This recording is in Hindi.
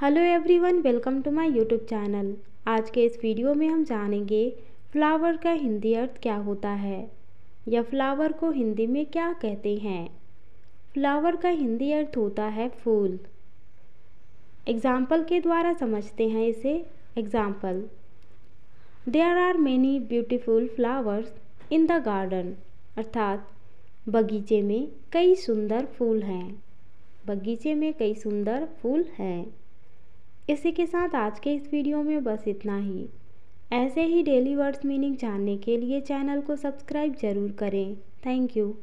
Hello everyone, welcome to my YouTube channel. आज के इस वीडियो में हम जानेंगे फ्लावर का हिंदी अर्थ क्या होता है या फ्लावर को हिंदी में क्या कहते हैं। फ्लावर का हिंदी अर्थ होता है फूल। एग्जाम्पल के द्वारा समझते हैं इसे। Example, there are many beautiful flowers in the garden. अर्थात बगीचे में कई सुंदर फूल हैं। बगीचे में कई सुंदर फूल हैं। इसी के साथ आज के इस वीडियो में बस इतना ही। ऐसे ही डेली वर्ड्स मीनिंग जानने के लिए चैनल को सब्सक्राइब ज़रूर करें। Thank you.